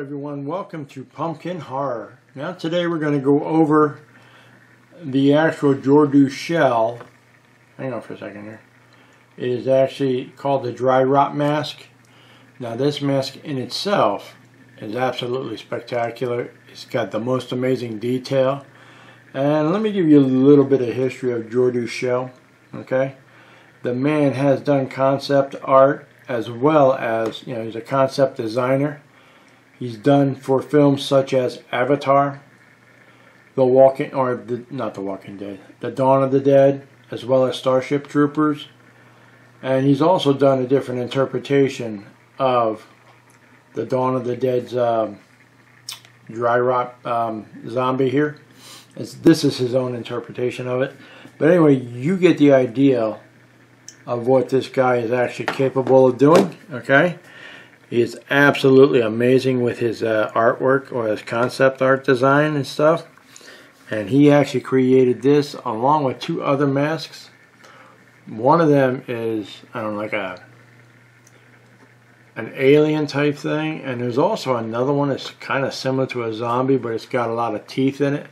everyone, welcome to Pumpkin Horror. Now today we're going to go over the actual Jordu Schell. Hang on for a second here. It is actually called the Dry Rot mask. Now this mask in itself is absolutely spectacular. It's got the most amazing detail. And let me give you a little bit of history of Jordu Schell. Okay, the man has done concept art as well as, you know, he's a concept designer. He's done for films such as Avatar, The Dawn of the Dead, as well as Starship Troopers. And he's also done a different interpretation of The Dawn of the Dead's dry rot zombie here. This is his own interpretation of it. But anyway, you get the idea of what this guy is actually capable of doing, okay? He is absolutely amazing with his artwork or his concept art design and stuff. And he actually created this along with two other masks. One of them is, I don't know, like an alien type thing. And there's also another one that's kind of similar to a zombie, but it's got a lot of teeth in it.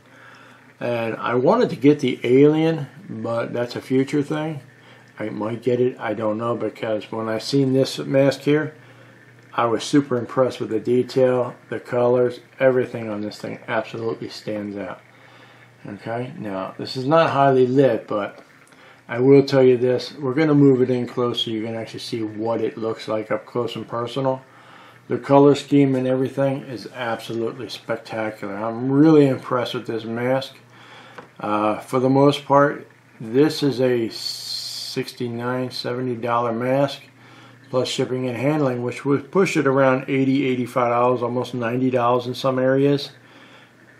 And I wanted to get the alien, but that's a future thing. I might get it, I don't know, because when I seen this mask here, I was super impressed with the detail, the colors, everything on this thing absolutely stands out. Okay, now this is not highly lit, but I will tell you this, we're going to move it in close so you can actually see what it looks like up close and personal. The color scheme and everything is absolutely spectacular. I'm really impressed with this mask. For the most part, this is a $69, $70 mask. Plus shipping and handling, which would push it around $80, $85, almost $90 in some areas.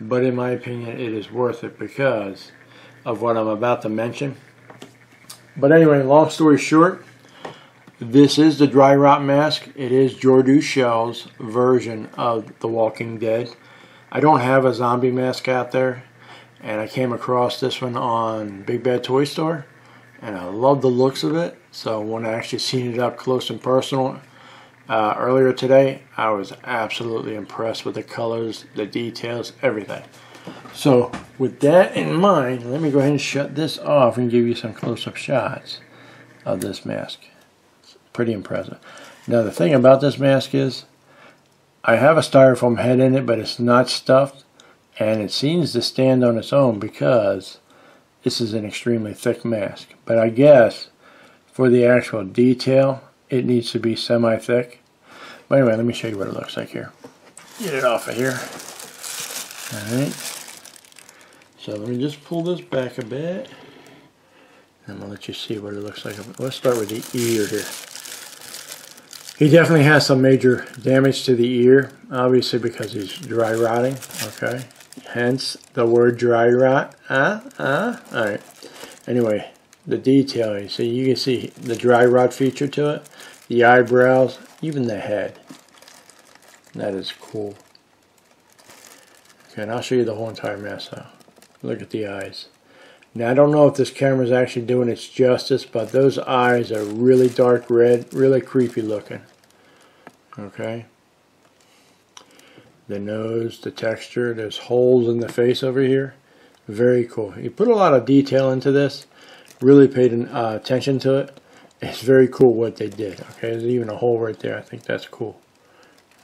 But in my opinion, it is worth it because of what I'm about to mention. But anyway, long story short, this is the Dry Rot mask. It is Jordu Schell's version of The Walking Dead. I don't have a zombie mask out there, and I came across this one on Big Bad Toy Store, and I love the looks of it. So when I actually seen it up close and personal earlier today, I was absolutely impressed with the colors, the details, everything. So with that in mind, let me go ahead and shut this off and give you some close-up shots of this mask. It's pretty impressive. Now the thing about this mask is, I have a styrofoam head in it, but it's not stuffed, and it seems to stand on its own because this is an extremely thick mask. But I guess for the actual detail, it needs to be semi-thick. But anyway, let me show you what it looks like here. Get it off of here. Alright. So let me just pull this back a bit. And I'm going to let you see what it looks like. Let's start with the ear here. He definitely has some major damage to the ear, obviously because he's dry rotting. Okay. Hence the word dry rot. Alright. Anyway. The detail, so you can see the dry rot feature to it, the eyebrows, even the head. That is cool. Okay, and I'll show you the whole entire mask now. Look at the eyes. Now I don't know if this camera is actually doing its justice, but those eyes are really dark red, really creepy looking. Okay. The nose, the texture, there's holes in the face over here. Very cool. You put a lot of detail into this. Really paid attention to it. It's very cool what they did. Okay, there's even a hole right there. I think that's cool.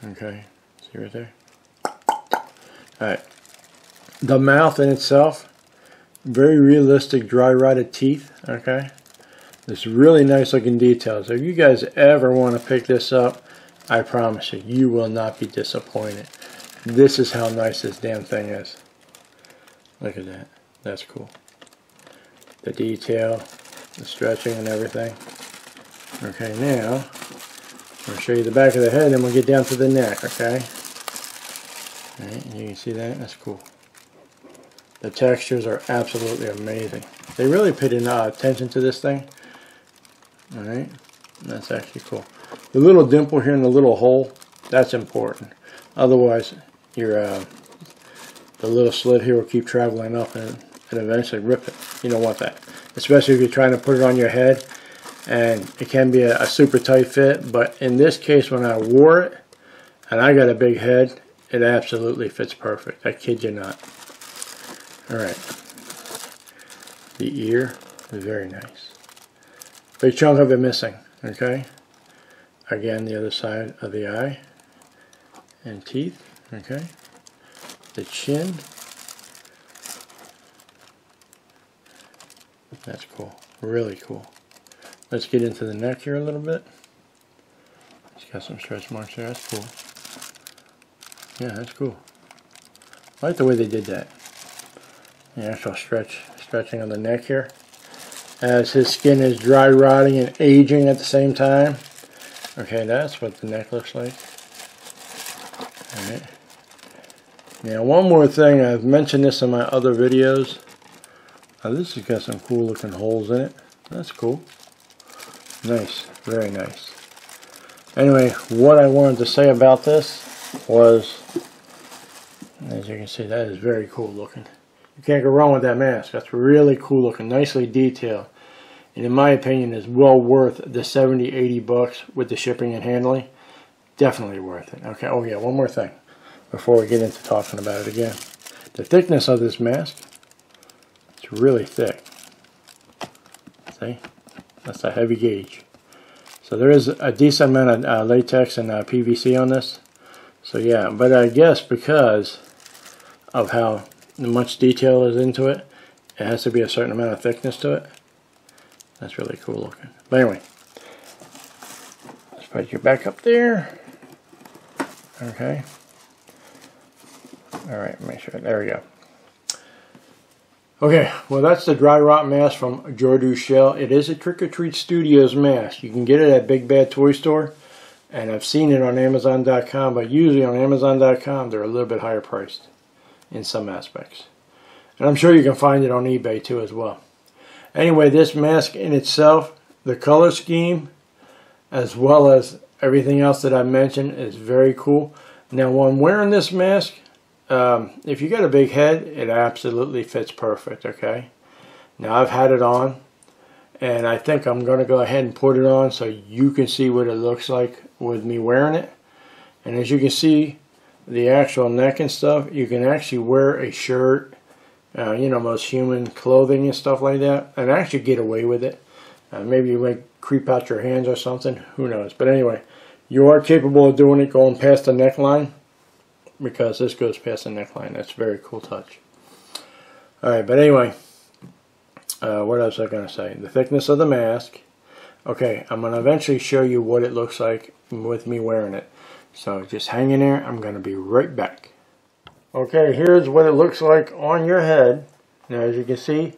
Okay, see right there? Alright. The mouth in itself, very realistic dry rotted teeth. Okay, it's really nice looking details. If you guys ever want to pick this up, I promise you will not be disappointed. This is how nice this damn thing is. Look at that. That's cool. The detail, the stretching and everything. Okay, now I'm going to show you the back of the head and we'll get down to the neck, okay? All right, you can see that, that's cool. The textures are absolutely amazing. They really paid attention to this thing. Alright, that's actually cool. The little dimple here and the little hole, that's important. Otherwise, your the little slit here will keep traveling up and eventually rip it. You don't want that, especially if you're trying to put it on your head, and it can be a super tight fit. But in this case, when I wore it and I got a big head, It absolutely fits perfect. I kid you not. Alright. The ear is very nice. Big chunk of it missing. Okay. Again, the other side of the eye. And teeth. Okay. The chin. That's cool. Really cool. Let's get into the neck here a little bit. It's got some stretch marks there. That's cool. Yeah, that's cool. I like the way they did that. The actual stretching on the neck here. As his skin is dry rotting and aging at the same time. Okay, that's what the neck looks like. Alright. Now, one more thing. I've mentioned this in my other videos. Now, this has got some cool looking holes in it. That's cool. Nice. Very nice. Anyway, what I wanted to say about this was, as you can see, that is very cool looking. You can't go wrong with that mask. That's really cool looking, nicely detailed, and in my opinion is well worth the $70–$80 with the shipping and handling. Definitely worth it. Okay, oh yeah, one more thing before we get into talking about it again. The thickness of this mask, it's really thick. See, that's a heavy gauge. So there is a decent amount of latex and PVC on this. So yeah, but I guess because of how much detail is into it, it has to be a certain amount of thickness to it. That's really cool looking. But anyway, let's put your back up there. Okay. Alright, make sure. There we go. Okay, well that's the Dry Rot mask from Jordu Schell. It is a Trick-Or-Treat Studios mask. You can get it at Big Bad Toy Store. And I've seen it on Amazon.com, but usually on Amazon.com they're a little bit higher priced in some aspects. And I'm sure you can find it on eBay too as well. Anyway, this mask in itself, the color scheme, as well as everything else that I mentioned, is very cool. Now, when wearing this mask, if you got a big head, it absolutely fits perfect, okay? Now, I've had it on, and I think I'm going to go ahead and put it on so you can see what it looks like with me wearing it. And as you can see, the actual neck and stuff, you can actually wear a shirt, you know, most human clothing and stuff like that, and actually get away with it. Maybe you might creep out your hands or something, who knows. But anyway, you are capable of doing it going past the neckline, because this goes past the neckline. That's a very cool touch. Alright, but anyway, what else was I going to say? The thickness of the mask. Okay, I'm going to eventually show you what it looks like with me wearing it. So just hang in there. I'm going to be right back. Okay, here's what it looks like on your head. Now, as you can see,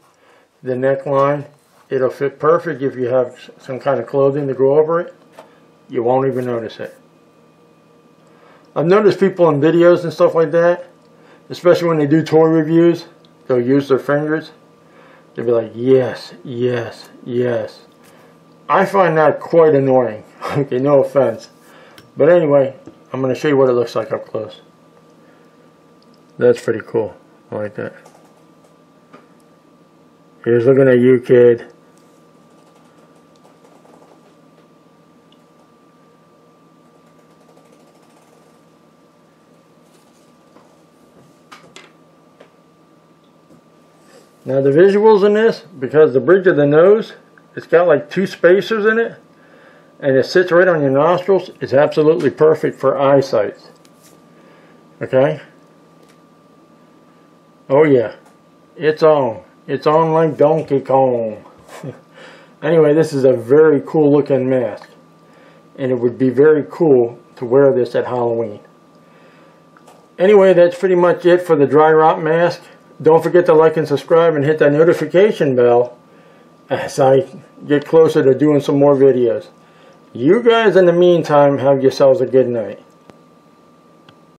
the neckline, it'll fit perfect if you have some kind of clothing to go over it. You won't even notice it. I've noticed people in videos and stuff like that, especially when they do toy reviews, they'll use their fingers. They'd be like, yes, yes, yes. I find that quite annoying. Okay, no offense. But anyway, I'm going to show you what it looks like up close. That's pretty cool. I like that. Here's looking at you, kid. Now the visuals in this, because the bridge of the nose, it's got like two spacers in it, and it sits right on your nostrils. It's absolutely perfect for eyesight. Okay? Oh yeah. It's on. It's on like Donkey Kong. Anyway, this is a very cool looking mask. And it would be very cool to wear this at Halloween. Anyway, that's pretty much it for the Dry Rot mask. Don't forget to like and subscribe and hit that notification bell as I get closer to doing some more videos. You guys, in the meantime, have yourselves a good night.